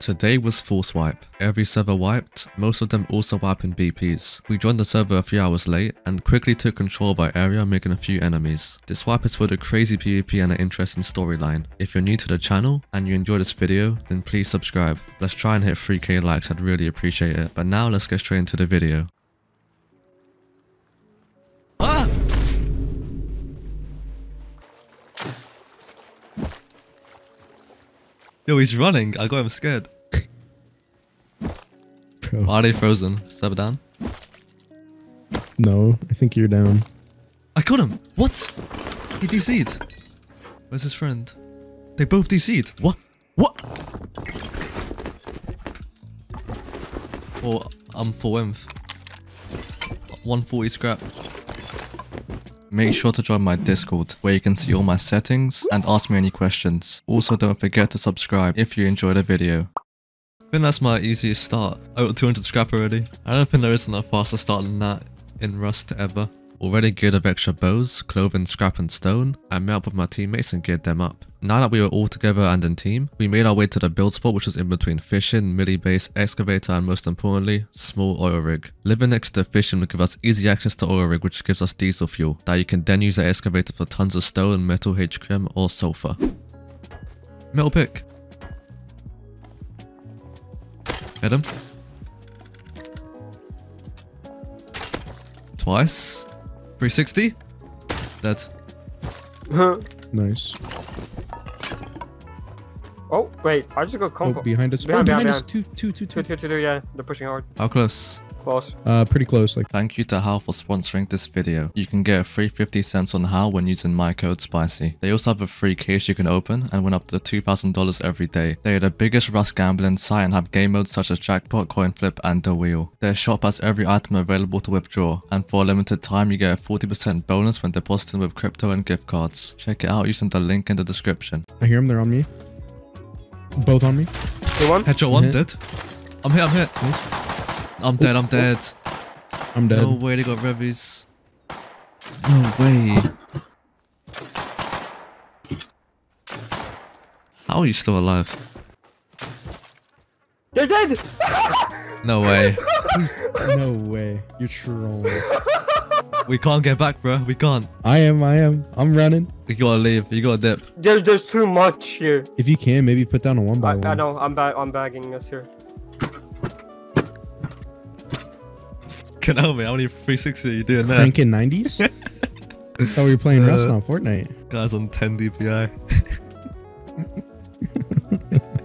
Today was full swipe. Every server wiped, most of them also wiping BPs. We joined the server a few hours late and quickly took control of our area, making a few enemies. This swipe is full of crazy PvP and an interesting storyline. If you're new to the channel and you enjoy this video, then please subscribe. Let's try and hit 3K likes, I'd really appreciate it. But now let's get straight into the video. Ah! Yo, he's running. I got him scared. Bro. Are they frozen? Step down. No, I think you're down. I caught him. What? He DC'd. Where's his friend? They both DC'd. What? What? Oh, I'm full inf. 140 scrap. Make sure to join my Discord, where you can see all my settings and ask me any questions. Also, don't forget to subscribe if you enjoyed the video. I think that's my easiest start. I got 200 scrap already. I don't think there isn't a faster start than that in Rust ever. Already geared up extra bows, clothing, scrap and stone. I met up with my teammates and geared them up. Now that we were all together and in team, we made our way to the build spot, which was in between fishing, melee base, excavator and most importantly, small oil rig. Living next to fishing will give us easy access to oil rig, which gives us diesel fuel that you can then use the excavator for tons of stone, metal, HQM or sulfur. Metal pick. Hit him. Twice. 360. Dead. Huh. Nice. Oh, wait. I just got combo. Oh, behind us. Behind us. Two, yeah. They're pushing hard. How close? Close. Pretty close. Like. Thank you to Howl for sponsoring this video. You can get a free 50 cents on Howl when using my code SPiiCY. They also have a free case you can open and win up to $2,000 every day. They are the biggest Rust gambling site and have game modes such as jackpot, coin flip and the wheel. Their shop has every item available to withdraw, and for a limited time you get a 40% bonus when depositing with crypto and gift cards. Check it out using the link in the description. I hear them, they're on me. Both on me. One. Headshot one, dead. I'm hit, I'm hit. Nice. I'm dead, I'm dead. I'm dead. No way, they got revies. No way. How are you still alive? They're dead! No way. No way. You're trolling. We can't get back, bro. We can't. I am. I'm running. You gotta leave. You gotta dip. There's too much here. If you can, maybe put down a one by one. I know. I'm bagging us here. Help me, how many 360 are you doing there? Cranking 90s? I thought we were playing Rust on Fortnite. Guys on 10 DPI.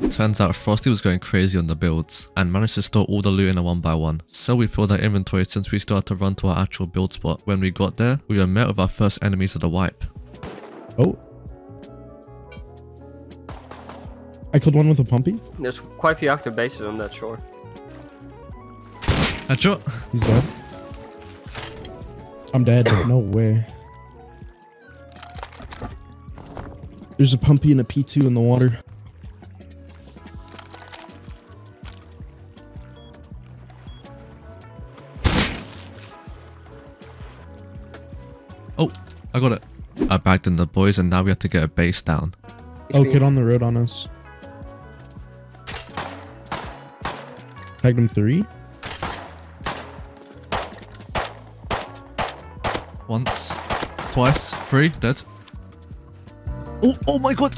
Turns out Frosty was going crazy on the builds and managed to store all the loot in a 1x1. So we filled our inventory since we started to run to our actual build spot. When we got there, we were met with our first enemies of the wipe. Oh. I killed one with a pumpy? There's quite a few active bases on that shore. Headshot. He's dead. I'm dead. No way. There's a pumpy and a P2 in the water. Oh, I got it. I bagged in the boys and now we have to get a base down. Oh, kid on the road on us. Tagged him 3. Once, twice, 3, dead. Oh, oh my god.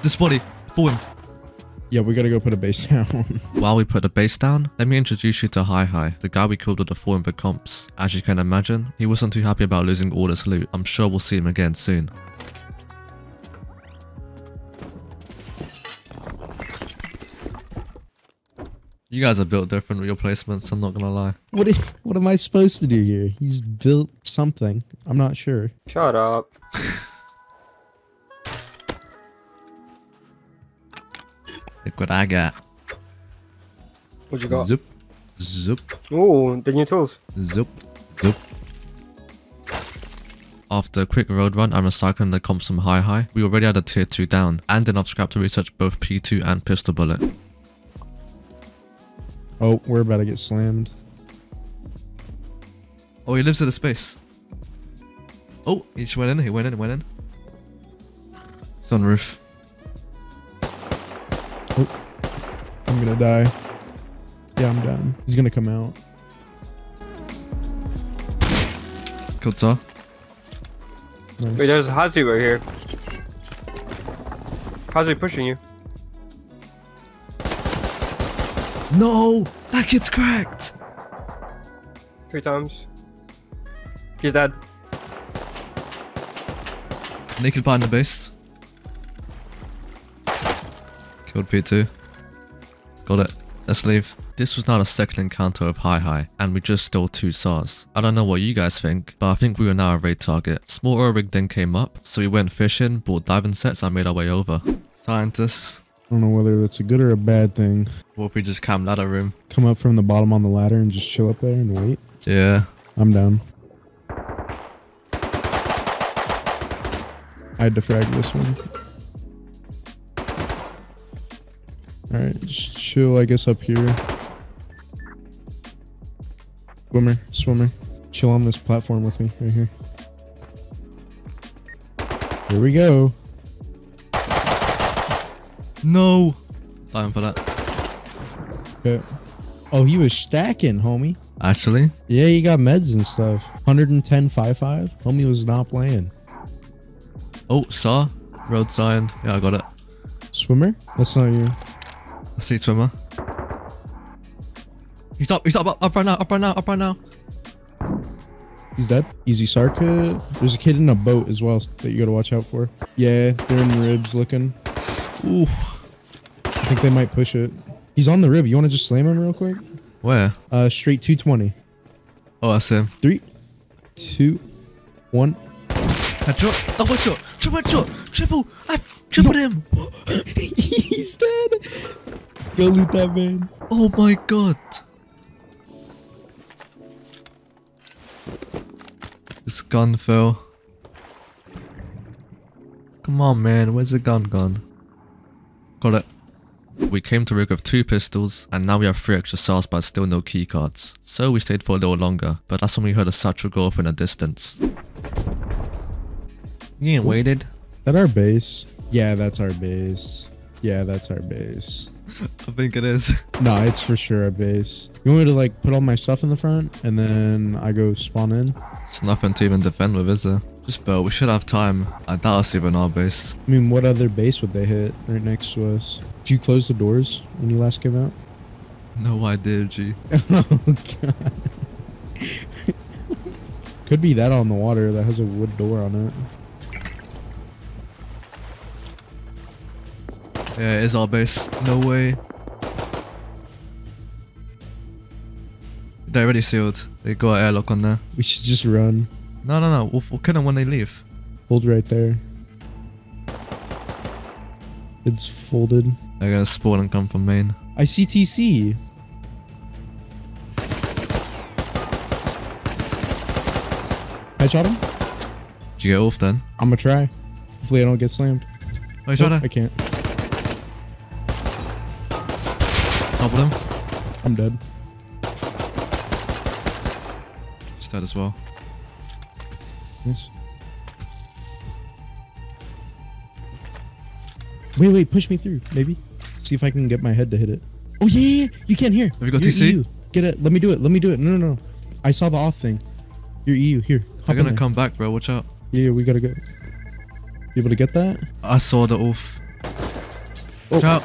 This body, full inf. Yeah, we gotta go put a base down. While we put a base down, let me introduce you to Hi-Hi, the guy we killed with the full inf comps. As you can imagine, he wasn't too happy about losing all this loot. I'm sure we'll see him again soon. You guys are built different with your placements, I'm not gonna lie. What am I supposed to do here? He's built something. I'm not sure. Shut up. Look what I got. What you got? Zoop. Zoop. Ooh, the new tools. Zoop. Zoop. After a quick road run, I'm recycling the comps from Hi-Hi. We already had a tier 2 down and enough scrap to research both P2 and pistol bullet. Oh, we're about to get slammed. Oh, he lives in a space. Oh, he just went in, he went in. He's on roof. Oh, I'm gonna die. Yeah, I'm done. He's gonna come out. Good, sir. Nice. Wait, there's Hazy right here. Hazy pushing you. No! That kid's cracked! 3 times. He's dead. Naked behind the base. Killed P2. Got it. Let's leave. This was now the second encounter of Hi-Hi, and we just stole 2 SARs. I don't know what you guys think, but I think we were now a raid target. Small oil rig then came up, so we went fishing, bought diving sets, and made our way over. Scientists. I don't know whether it's a good or a bad thing. What if we just camped out of room? Come up from the bottom on the ladder and just chill up there and wait? Yeah. I'm down. I had to frag this one. Alright, just chill, I guess, up here. Swimmer. Chill on this platform with me, right here. Here we go. No! Dying for that. Okay. Oh, he was stacking, homie. Actually? Yeah, he got meds and stuff. 110 5-5. Homie was not playing. Oh, saw. Road sign. Yeah, I got it. Swimmer? That's not you. I see swimmer. He's up right now. He's dead. Easy Sarka. There's a kid in a boat as well that you gotta watch out for. Yeah, they're in ribs looking. Ooh. I think they might push it. He's on the rib. You want to just slam him real quick? Where? Straight 220. Oh, that's him. 3, 2, 1. Headshot. Double shot. Triple shot. Triple. I've tripled him. He's dead. Go loot that man. Oh my god. This gun fell. Come on, man. Where's the gun gone? Got it. We came to rig with 2 pistols, and now we have 3 extra SARs, but still no keycards. So we stayed for a little longer, but that's when we heard a satchel go off in the distance. You ain't waited. That our base? Yeah, that's our base. Yeah, that's our base. I think it is. Nah, it's for sure our base. You want me to like put all my stuff in the front, and then I go spawn in? It's nothing to even defend with, is there? Just bro, we should have time. I doubt it's even our base. I mean, what other base would they hit right next to us? Did you close the doors when you last came out? No, I did, G. Oh, God. Could be that on the water that has a wood door on it. Yeah, it is our base. No way. They're already sealed. They got an airlock on there. We should just run. No. We'll kill them when they leave. Hold right there. It's folded. They're gonna spawn and come from main. I see TC. I shot him. Did you get off then? I'm gonna try. Hopefully I don't get slammed. Oh, you shot her? I can't. Double him. I'm dead. She's dead as well. Nice. Wait, push me through, maybe. See if I can get my head to hit it. Oh yeah, you can't hear. Have you got TC? EU. Get it. Let me do it. No. I saw the off thing. Your EU here. They're gonna come back, bro. Watch out. Yeah, we gotta go. You able to get that? I saw the off. Watch out.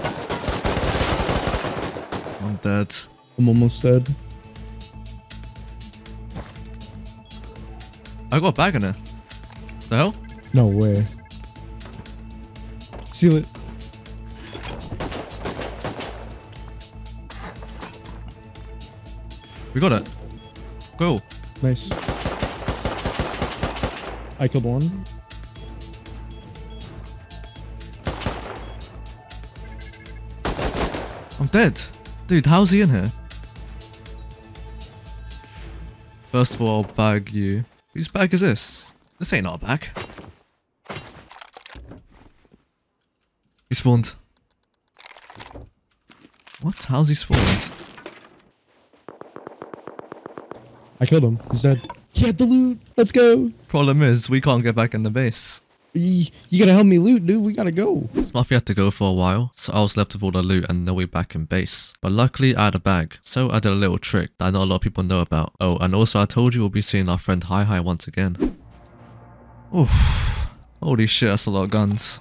I'm dead. I'm almost dead. I got a bag in there. The hell? No way. Seal it. We got it. Cool. Nice. I killed one. I'm dead. Dude, how's he in here? First of all, I'll bag you. Whose bag is this? This ain't our bag. He spawned. What? How's he spawned? I killed him. He's dead. He had the loot. Let's go. Problem is, we can't get back in the base. You gotta help me loot, dude. We gotta go. Smuffy had to go for a while, so I was left with all the loot and no way back in base. But luckily, I had a bag, so I did a little trick that not a lot of people know about. Oh, and also I told you we'll be seeing our friend Hi-Hi once again. Oof. Holy shit, that's a lot of guns.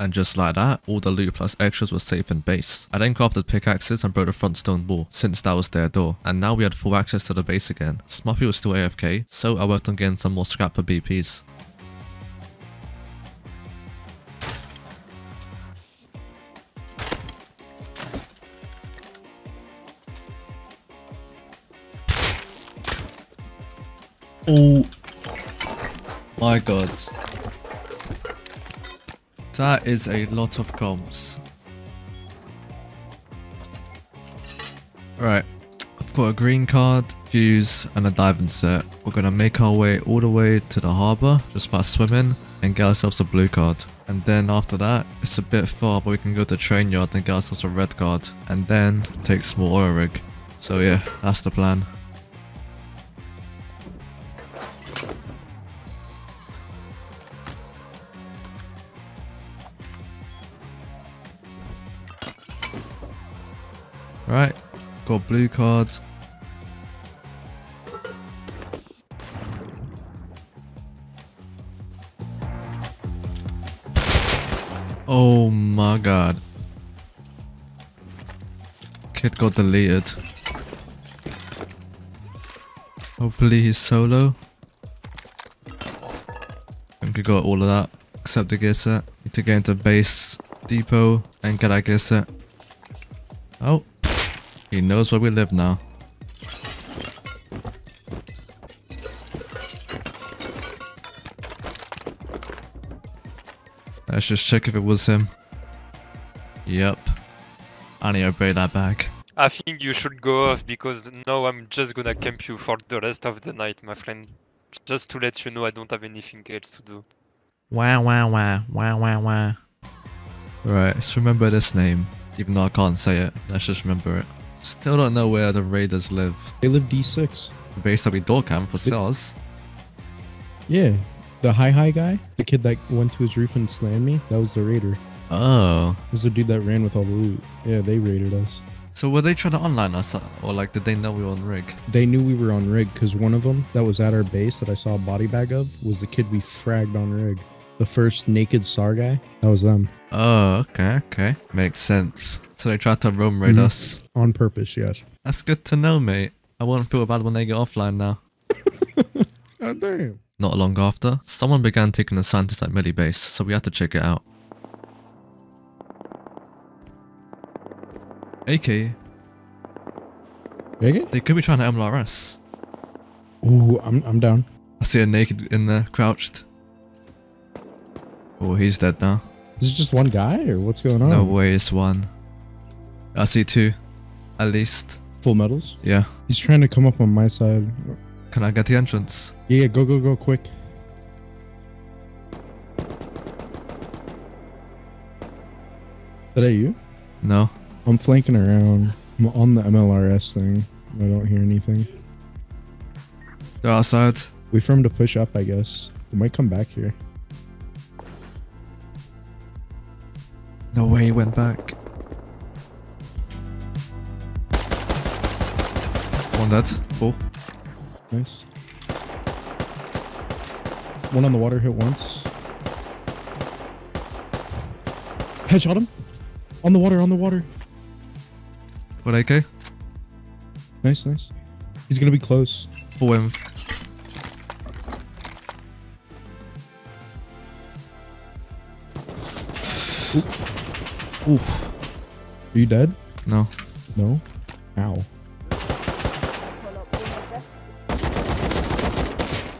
And just like that, all the loot plus extras were safe in base. I then crafted pickaxes and broke the front stone wall, since that was their door. And now we had full access to the base again. Smuffy was still AFK, so I worked on getting some more scrap for BPs. Oh my god. That is a lot of comms. Alright, I've got a green card, fuse, and a dive insert. We're gonna make our way all the way to the harbour, just by swimming, and get ourselves a blue card. And then after that, it's a bit far, but we can go to the train yard and get ourselves a red card. And then take small oil rig. So yeah, that's the plan. Right, got blue card. Oh my god. Kid got deleted. Hopefully he's solo. I think we got all of that, except the gear set. Need to get into base depot and get that gear set. Oh. He knows where we live now. Let's just check if it was him. Yep. I need to break that bag. I think you should go off because now I'm just gonna camp you for the rest of the night, my friend. Just to let you know I don't have anything else to do. Wah wah wah. Wah wah wah. Right, let's remember this name. Even though I can't say it, let's just remember it. Still don't know where the raiders live. They live D6. The base that we door camp for cells. Yeah. The Hi-Hi guy. The kid that went to his roof and slammed me. That was the raider. Oh. It was the dude that ran with all the loot. Yeah, they raided us. So were they trying to online us? Or like, did they know we were on rig? They knew we were on rig because one of them that was at our base that I saw a body bag of was the kid we fragged on rig. The first naked SAR guy, that was them. Oh, okay, okay. Makes sense. So they tried to roam raid us. On purpose, yes. That's good to know, mate. I won't feel bad when they get offline now. God damn. Not long after, someone began taking the scientists at Millie base, so we had to check it out. AK. AK? They could be trying to MLR us. Ooh, I'm down. I see a naked in there, crouched. Oh, he's dead now. Is it just one guy or what's going on? No way, it's one. I see two, at least. Full medals? Yeah. He's trying to come up on my side. Can I get the entrance? Yeah, go, go, go, quick. Is that you? No. I'm flanking around. I'm on the MLRS thing. I don't hear anything. They're outside. Wait for him to push up, I guess. They might come back here. No way he went back. One dead. Four. Nice. One on the water hit once. Headshot him. On the water, on the water. What AK? Nice, nice. He's gonna be close. Full him. Oof. Are you dead? No. No? Ow.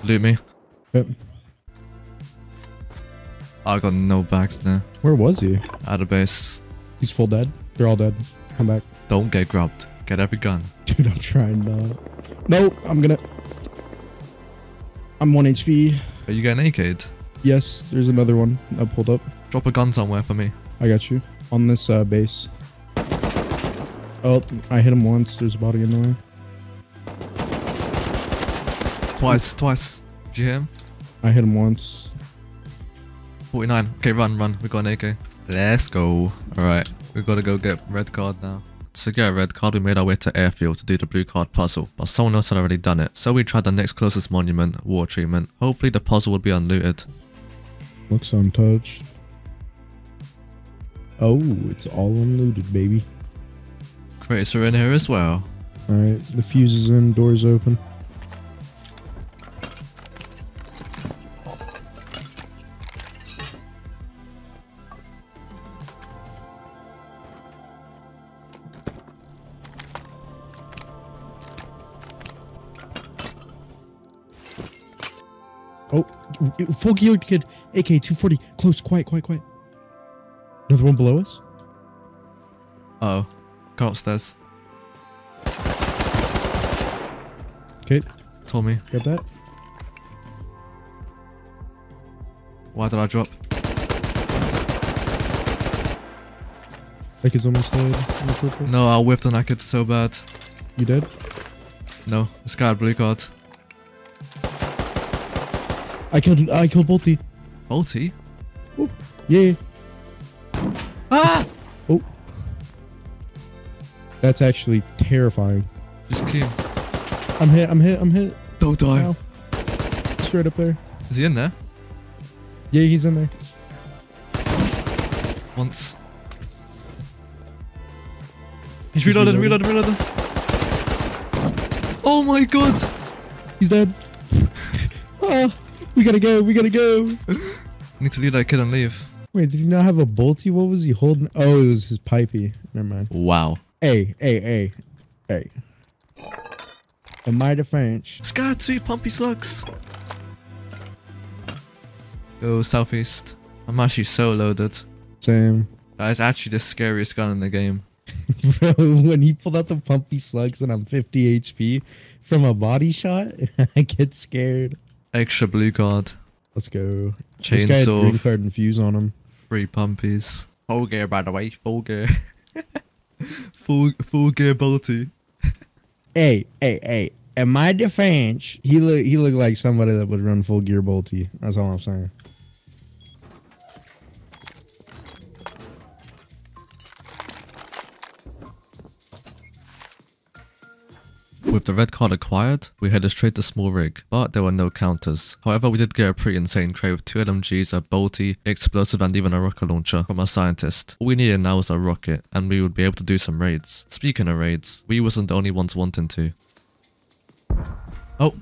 Loot me. Yep. I got no bags now. Where was he? At a base. He's full dead. They're all dead. Come back. Don't get grubbed. Get every gun. Dude, I'm trying not. No, I'm 1 HP. Are you getting AK'd? Yes, there's another one. I pulled up. Drop a gun somewhere for me. I got you. On this base. Oh, I hit him once. There's a body in the way. Twice. Did you hit him? I hit him once. 49. Okay, run. We got an AK. Let's go. Alright. We gotta go get red card now. To get a red card, we made our way to airfield to do the blue card puzzle, but someone else had already done it. So we tried the next closest monument, water treatment. Hopefully the puzzle would be unlooted. Looks untouched. Oh, it's all unlooted, baby. Crates are in here as well. Alright, the fuse is in, door's open. Oh, full geared kid, AK-240, close, quiet. Another one below us? Uh oh, come upstairs. Okay. Tommy. Got that. Why did I drop? That kid's almost dead. No, I whiffed on that kid so bad. You dead? No, this guy had blue card. I killed Bolty. Bolty? Oh, yeah. Ah! Oh. That's actually terrifying. Just kill him. I'm hit. Don't die. Wow. It's right up there. Is he in there? Yeah, he's in there. Once. He's reloaded. Oh my god. He's dead. Ah. We gotta go. Need to leave that kid and leave. Wait, did he not have a Bolty? What was he holding? Oh, it was his pipey. Never mind. Wow. Hey. In my defense. This guy had 2 pumpy slugs. Go southeast. I'm actually so loaded. Same. That is actually the scariest gun in the game. Bro, when he pulled out the pumpy slugs and I'm 50 HP from a body shot, I get scared. Extra blue card. Let's go. Chainsaw. This guy had green card and fuse on him. 3 pumpies. Full gear, by the way. Full gear. full gear Bolty. Hey. In my defense, he looked like somebody that would run full gear Bolty. That's all I'm saying. With the red card acquired, we headed straight to small rig, but there were no counters. However, we did get a pretty insane crate with 2 LMGs, a Bolty, explosive and even a rocket launcher from our scientist. All we needed now was a rocket, and we would be able to do some raids. Speaking of raids, we wasn't the only ones wanting to. Oh.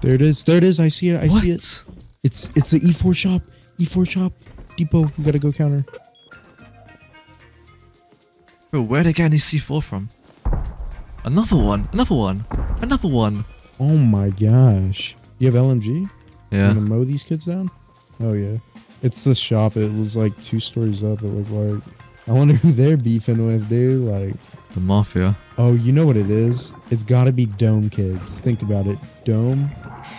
There it is, I see it. It's the E4 shop, depot, we gotta go counter. Bro, where'd they get any C4 from? Another one. Oh my gosh. You have LMG? Yeah. You gonna mow these kids down? Oh yeah. It's the shop. It was like 2 stories up. It looked like. I wonder who they're beefing with, dude. Like. The mafia. Oh, you know what it is? It's gotta be Dome kids. Think about it. Dome.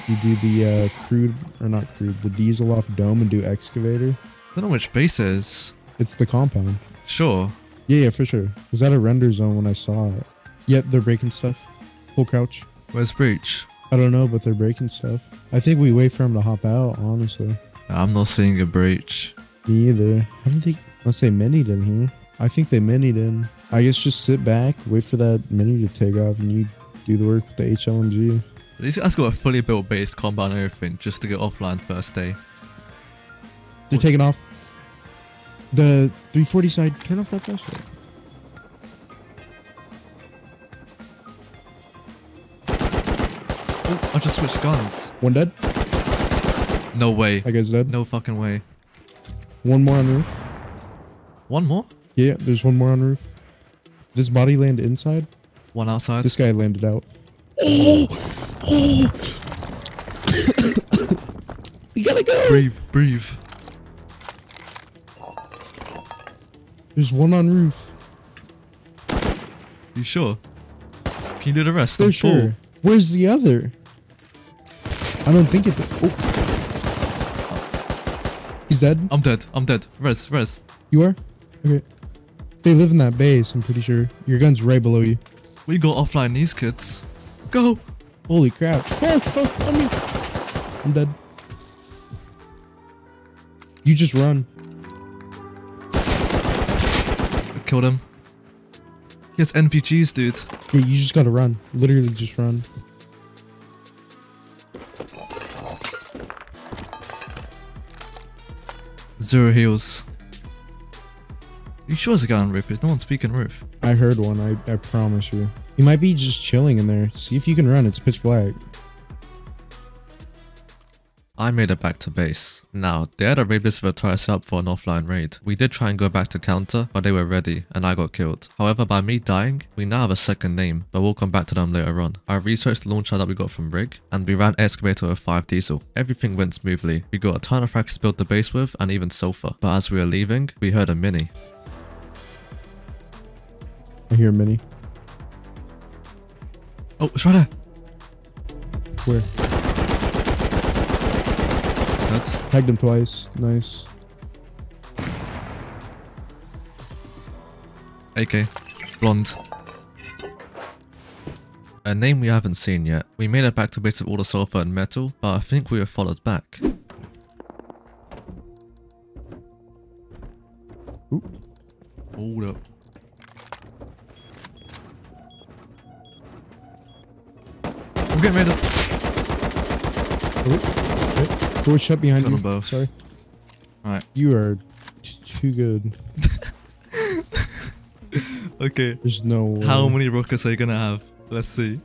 You do the the diesel off Dome and do excavator. I don't know which base it is. It's the compound. Sure. Yeah, for sure. It was at a render zone when I saw it. Yep, they're breaking stuff. Full couch. Where's Breach? I don't know, but they're breaking stuff. I think we wait for him to hop out, honestly. I'm not seeing a Breach. Me either. How do they... Unless they minied in here. I think they minied in. I guess just sit back, wait for that mini to take off, and you do the work with the HLMG. These guys got a fully built base, combat and everything, just to get offline first day. They're taking off. The 340 side, turn off that flashlight. I just switched guns. One dead? No way. That guy's dead? No fucking way. One more on roof. One more? Yeah, there's one more on roof. This body landed inside. One outside. This guy landed out. We gotta go! Breathe. There's one on roof. You sure? Can you do the rest? For sure. Where's the other? I don't think it's... Oh. He's dead? I'm dead. I'm dead. Res. You are? Okay. They live in that base, I'm pretty sure. Your gun's right below you. We go offline these kids. Go! Holy crap. Oh, on me. I'm dead. You just run. I killed him. He has NPGs, dude. Yeah, you just gotta run. Literally just run. Zero heals. You sure there's a guy on roof? There's no one speaking roof. I heard one, I promise you. He might be just chilling in there. See if you can run, it's pitch black. I made it back to base. Now, they had a rapists who would tie us up for an offline raid. We did try and go back to counter, but they were ready, and I got killed. However, by me dying, we now have a second name, but we'll come back to them later on. I researched the launcher that we got from Rig, and we ran excavator with 5 diesel. Everything went smoothly. We got a ton of frags to build the base with, and even sulfur. But as we were leaving, we heard a mini. I hear a mini. Oh, it's right there. Where? Tagged him twice. Nice. AK. Blonde. A name we haven't seen yet. We made it back to base with all the sulfur and metal, but I think we were followed back. Ooh. Hold up. We're getting rid of. Door shut behind you. Both. Sorry. Alright. You are too good. Okay. There's no way. How many rockets are you gonna have? Let's see.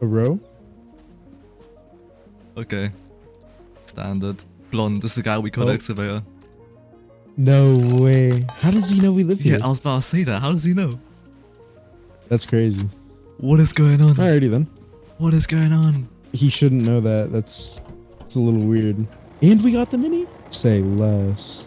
A row? Okay. Standard. Blonde. This is the guy we call excavator. No way. How does he know we live here? Yeah, I was about to say that. How does he know? That's crazy. What is going on? Alrighty then. What is going on? He shouldn't know that. That's... it's a little weird. And we got the mini? Say less.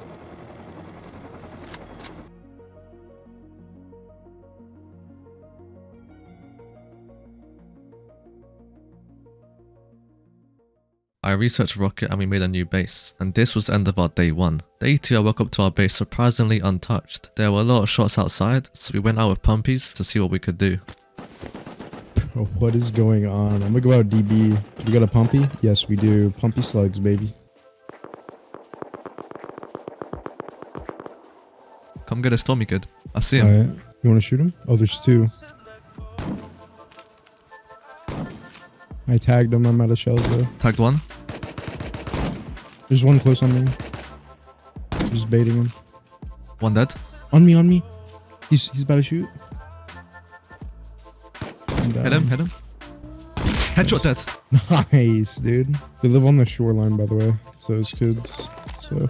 I researched rocket and we made a new base, and this was the end of our day one. Day two, I woke up to our base surprisingly untouched. There were a lot of shots outside, so we went out with pumpies to see what we could do. What is going on? I'm gonna go out DB. We got a pumpy? Yes, we do. Pumpy slugs, baby. Come get a stormy kid. I see him. All right. You want to shoot him? Oh, there's two. I tagged him. I'm out of shells though. Tagged one. There's one close on me. I'm just baiting him. One dead. On me, on me. He's about to shoot. Hit him. Headshot dead. Nice, dude. They live on the shoreline, by the way. So those kids. So.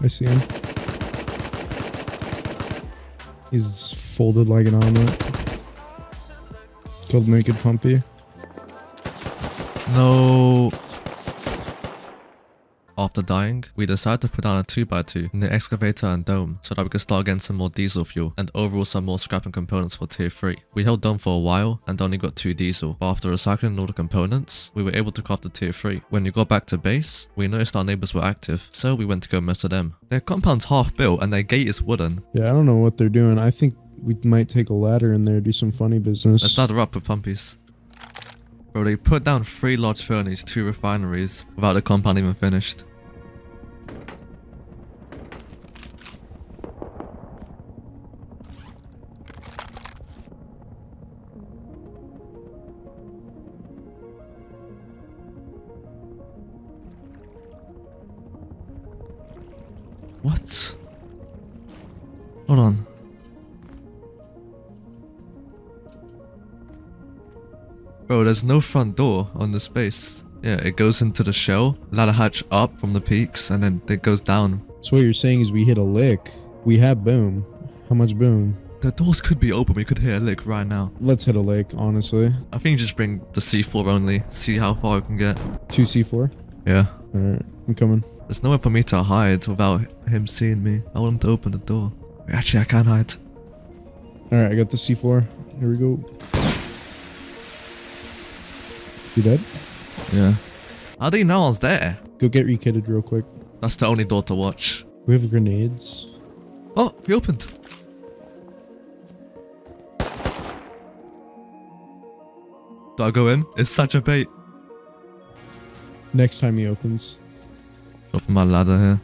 I see him. He's folded like an omelet. It's called Naked Pumpy. No. After dying, we decided to put down a 2x2 in the excavator and dome so that we could start getting some more diesel fuel and overall some more scrap and components for tier 3. We held dome for a while and only got 2 diesel, but after recycling all the components, we were able to craft the tier 3. When we got back to base, we noticed our neighbors were active, so we went to go mess with them. Their compound's half built and their gate is wooden. Yeah, I don't know what they're doing. I think we might take a ladder in there, do some funny business. Let's ladder up with pumpies. Bro, they put down 3 large furnaces, 2 refineries without the compound even finished. What? Hold on. Bro, there's no front door on this base. Yeah, it goes into the shell, ladder hatch up from the peaks, and then it goes down. So what you're saying is we hit a lick. We have boom. How much boom? The doors could be open. We could hit a lick right now. Let's hit a lick, honestly. I think just bring the C4 only. See how far we can get. 2 C4? Yeah. Alright, I'm coming. There's nowhere for me to hide without him seeing me. I want him to open the door. Wait, actually, I can't hide. Alright, I got the C4. Here we go. You dead? Yeah. How do you know I was there? Go get re-kitted real quick. That's the only door to watch. We have grenades. Oh, he opened. Do I go in? It's such a bait. Next time he opens. Dropping my ladder here.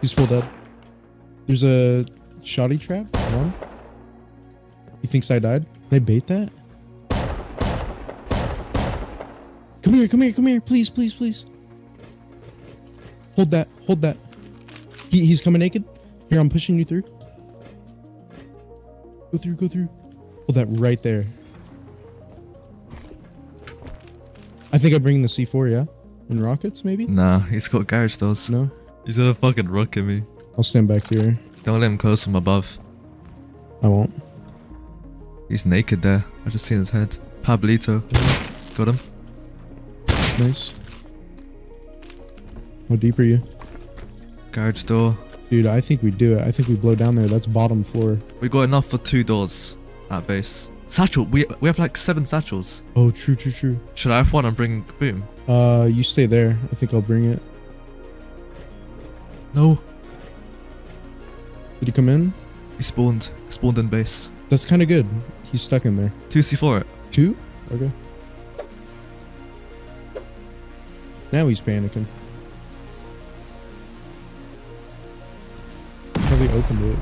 He's full dead. There's a shoddy trap. One. He thinks I died. Can I bait that? Come here, come here, come here. Please, please, please. Hold that. Hold that. He's coming naked. Here, I'm pushing you through. Go through, go through. Hold that right there. I think I bring the C4, yeah? And rockets, maybe? Nah, he's got garage doors. No? He's gonna fucking rocket me. I'll stand back here. Don't let him close from above. I won't. He's naked there. I just seen his head. Pablito. Got him. Nice. How deep are you? Garage door. Dude, I think we do it. I think we blow down there. That's bottom floor. We got enough for 2 doors at base. Satchel. We have like 7 satchels. Oh, true, true, true. Should I have one and bring boom? You stay there. I think I'll bring it. No. Did he come in? He spawned. Spawned in base. That's kind of good. He's stuck in there. 2 C4. 2? Okay. Now he's panicking. Probably opened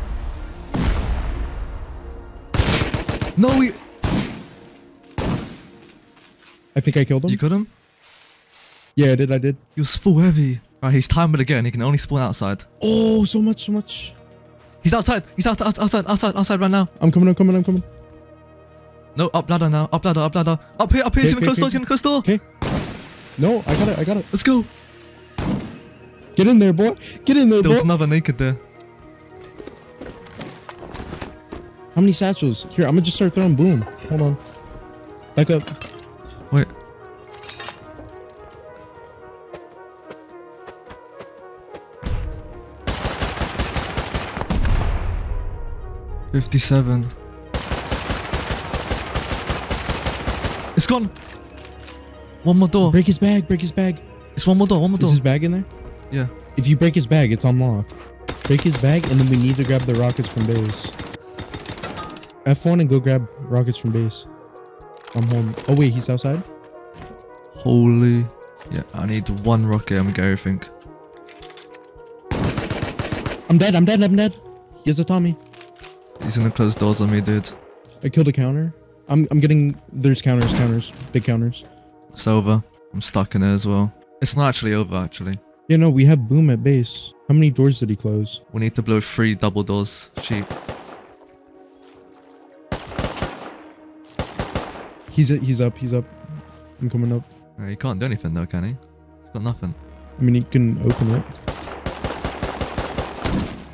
it. No, we... I think I killed him. You killed him? Yeah, I did. I did. He was full heavy. Right, he's timed again. He can only spawn outside. Oh, so much, so much. He's outside. He's outside right now. I'm coming. No, up ladder now. Up ladder. Up here. He's gonna close door. Okay. No, I got it. Let's go. Get in there, boy. There was another naked there. How many satchels? Here, I'm gonna just start throwing boom. Hold on. Back up. Wait. $57. It's gone. One more door. Break his bag. It's one more door. Is his bag in there? Yeah. If you break his bag, it's unlocked. Break his bag, and then we need to grab the rockets from base. F1 and go grab rockets from base. I'm home. Oh wait, he's outside? Holy. Yeah, I need 1 rocket. I'm gonna get everything. I'm dead. He has a Tommy. He's gonna close doors on me, dude. I killed a counter. I'm getting... There's counters. Big counters. It's over. I'm stuck in there as well. It's not actually over, actually. Yeah, no, we have boom at base. How many doors did he close? We need to blow 3 double doors. Cheap. He's up. I'm coming up. He can't do anything though, can he? He's got nothing. I mean, he can open it.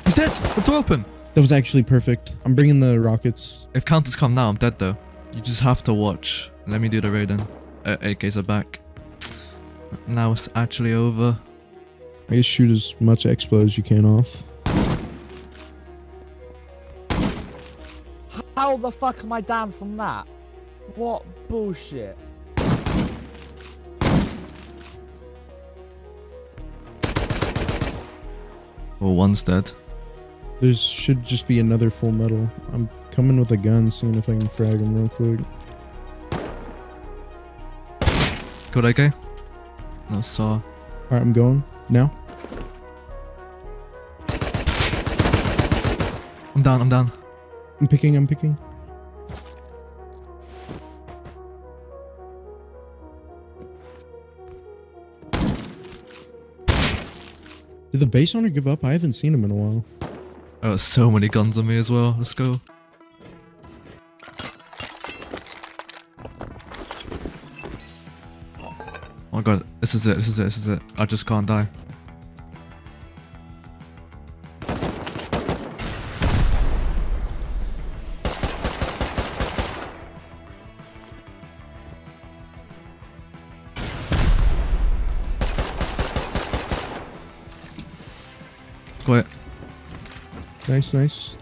He's dead! The door open! That was actually perfect. I'm bringing the rockets. If counters come now, I'm dead though. You just have to watch. Let me do the raid then. AKs are back. Now it's actually over. I guess shoot as much expo as you can off. How the fuck am I down from that? What bullshit? Oh, one's dead. There should just be another full metal. I'm coming with a gun, seeing if I can frag him real quick. Good AK. No saw. All right, I'm going now. I'm down. I'm picking. Did the base owner give up? I haven't seen him in a while. I got so many guns on me as well. Let's go. Oh my god. This is it. I just can't die. Quiet. Nice.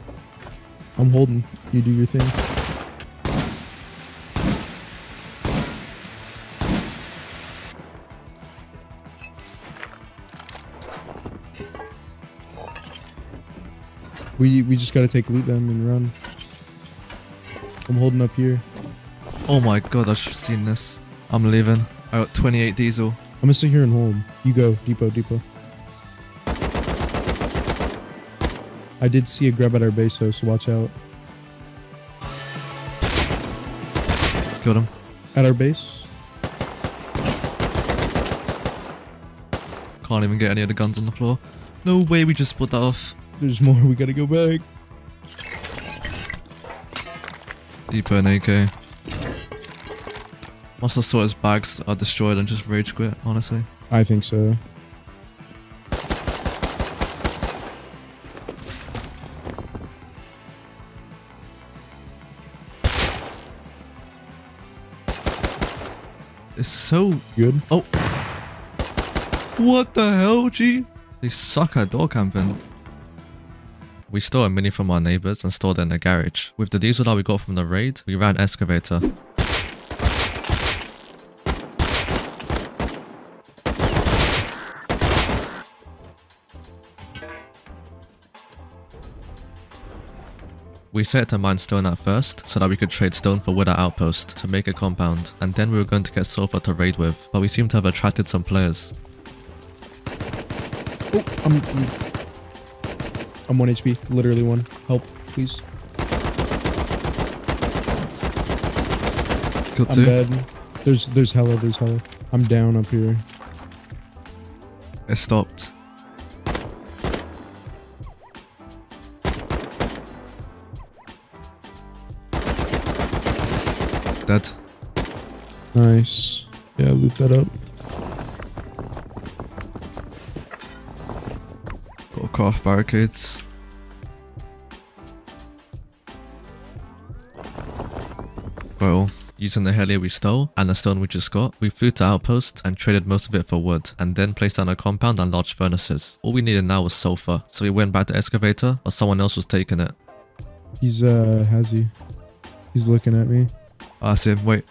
I'm holding. You do your thing. We just gotta take loot them and run. I'm holding up here. Oh my god, I should've seen this. I'm leaving. I got 28 diesel. I'm gonna sit here and hold. You go, depot. I did see a grab at our base though, so watch out. Got him. At our base. Can't even get any of the guns on the floor. No way we just split that off. There's more, we gotta go back. Deeper in AK. Must have saw his bags are destroyed and just rage quit, honestly. I think so. It's so good. Oh. What the hell, G? They suck at door camping. We stole a mini from our neighbors and stored it in the garage. With the diesel that we got from the raid, we ran excavator. We set to mine stone at first, so that we could trade stone for wood at outpost to make a compound, and then we were going to get sulfur to raid with, but we seem to have attracted some players. Oh, I'm 1 HP, literally 1. Help, please. Got 2. I'm dead. There's hella. I'm down up here. It stopped. Dead. Nice. Yeah, loot that up. Gotta craft barricades. Well, using the heli we stole and the stone we just got, we flew to outpost and traded most of it for wood, and then placed down a compound and large furnaces. All we needed now was sulfur, so we went back to excavator, or someone else was taking it. He's Hazy. He's looking at me. I see him, wait.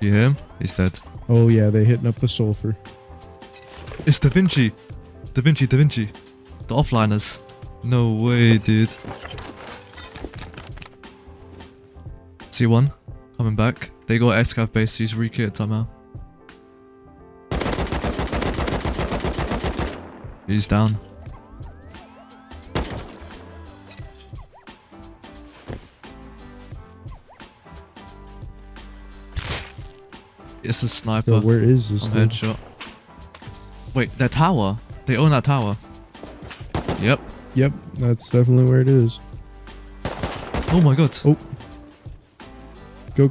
You hear him? He's dead. Oh yeah, they're hitting up the sulfur. It's Da Vinci! Da Vinci! The offliners. No way, dude. C1, coming back. They got excav base, he's re-kitted somehow. He's down. It's a sniper. Yo, where is this? Headshot. Wait, that tower? They own that tower. Yep. Yep, that's definitely where it is. Oh my god. Oh. Go.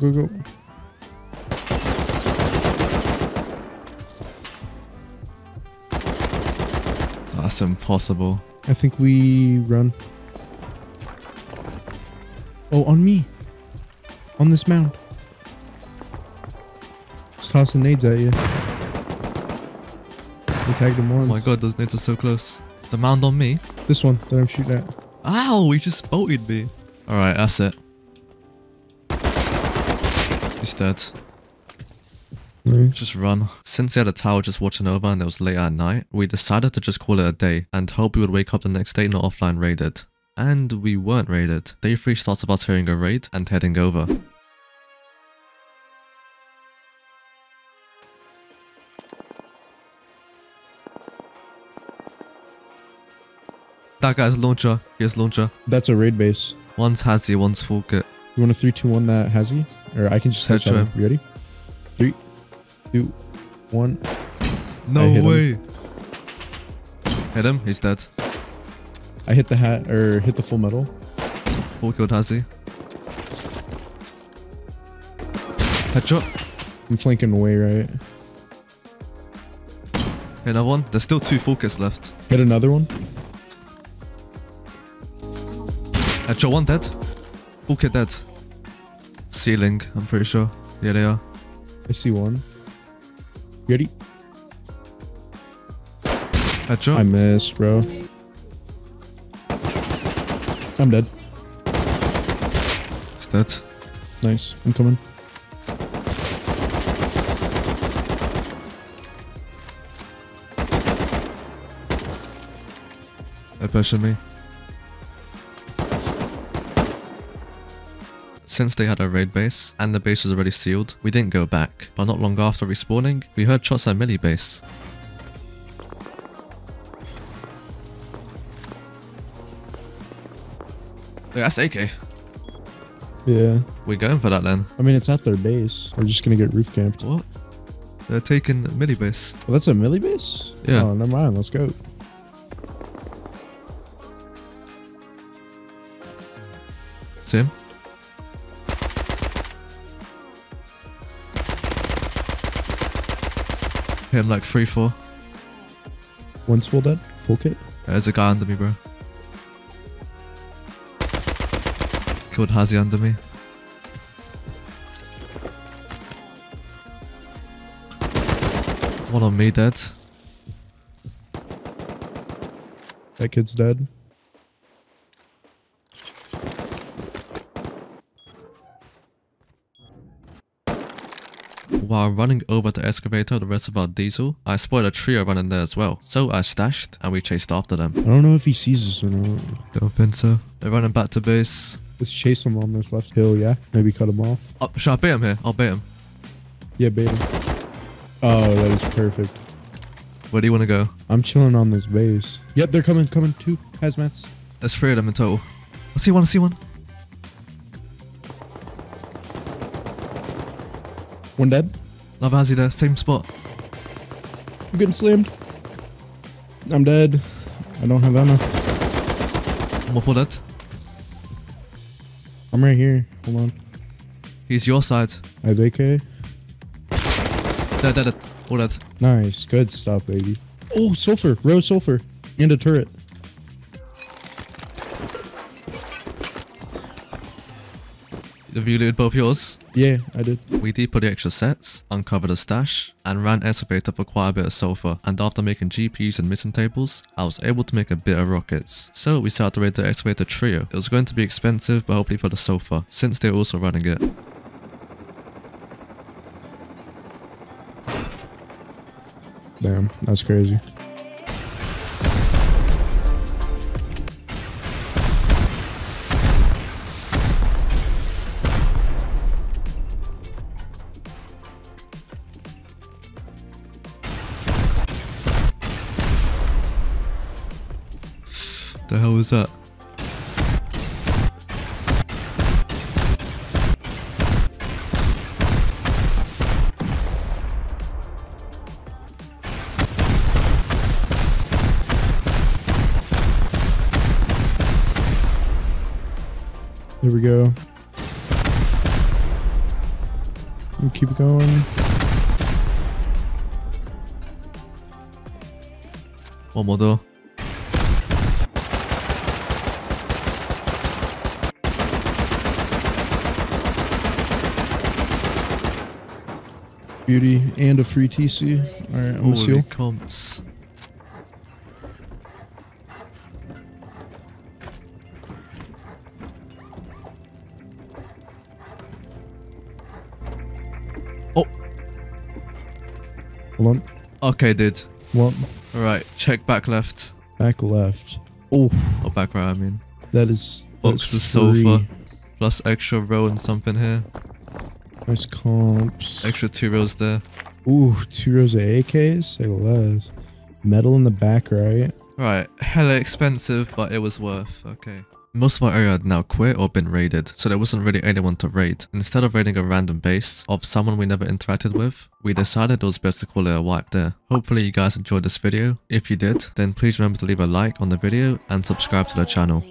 That's impossible. I think we run. Oh, on me. On this mound. Tossing nades at you. We tagged him once. Oh my god, those nades are so close. The mound on me? This one that I'm shooting at. Ow, he just bolted me. Alright, that's it. He's dead. Nice. Just run. Since he had a tower just watching over and it was late at night, we decided to just call it a day and hope we would wake up the next day not offline raided. And we weren't raided. Day 3 starts of us hearing a raid and heading over. That guy's launcher. He has launcher. That's a raid base. One's Hazy, one's full kit. You want a 3, 2, 1 that Hazy? Or I can just headshot him. You ready? 3, 2, 1. No way. Hit him. He's dead. I hit the hat or hit the full metal. Full killed Hazy. Headshot. I'm flanking away, right? Hit another one. There's still 2 full kits left. Hit another one. Headshot one dead. Full kit dead. Ceiling, I'm pretty sure. Yeah, they are. I see one. Ready? Headshot. I missed, bro. I'm dead. He's dead. Nice. I'm coming. They're pushing me. Since they had a raid base, and the base was already sealed, we didn't go back. But not long after respawning, we heard shots at Millie base. Wait, that's AK. Yeah. We're going for that then. I mean, it's at their base. We're just gonna get roof camped. What? They're taking Millie base. Well, that's a Millie base? Yeah. Oh, never mind. Let's go. It's him. Hit him like 3-4. One's full dead. Full kit. There's a guy under me, bro. Killed Hazy under me. One on me dead. That kid's dead. While running over the excavator, the rest of our diesel, I spotted a trio running there as well. So I stashed and we chased after them. I don't know if he sees us or not. Don't think so. They're running back to base. Let's chase him on this left hill, yeah? Maybe cut him off. Oh, should I bait him here? I'll bait him. Yeah, bait him. Oh, that is perfect. Where do you want to go? I'm chilling on this base. Yep, they're coming. Two hazmats. There's three of them in total. I see one, One dead. Another Hazy there, same spot. I'm getting slammed. I'm dead. I don't have ammo. More full dead. I'm right here. Hold on. He's your side. I have AK. Dead. All dead. Nice. Good stuff, baby. Oh, sulfur. Row sulfur. And a turret. Have you looted both yours? Yeah, I did. We depot the extra sets, uncovered a stash, and ran excavator for quite a bit of sulfur. And after making GPs and mission tables, I was able to make a bit of rockets. So we started to raid the excavator trio. It was going to be expensive, but hopefully for the sulfur, since they're also running it. Damn, that's crazy. The hell was that? There we go. We'll keep it going. One more door. Beauty and a free TC. All right, I'm gonna seal. Comps. Oh. Hold on. Okay, dude. What? All right, check back left. Back left. Oh. Or back right, I mean. That is. Box for sulfur. Plus extra row and something here. Nice comps. Extra 2 rows there. Ooh, 2 rows of AKs? Say less. Metal in the back, right? Right. Hella expensive, but it was worth. Okay. Most of our area had now quit or been raided, so there wasn't really anyone to raid. Instead of raiding a random base of someone we never interacted with, we decided it was best to call it a wipe there. Hopefully you guys enjoyed this video. If you did, then please remember to leave a like on the video and subscribe to the channel.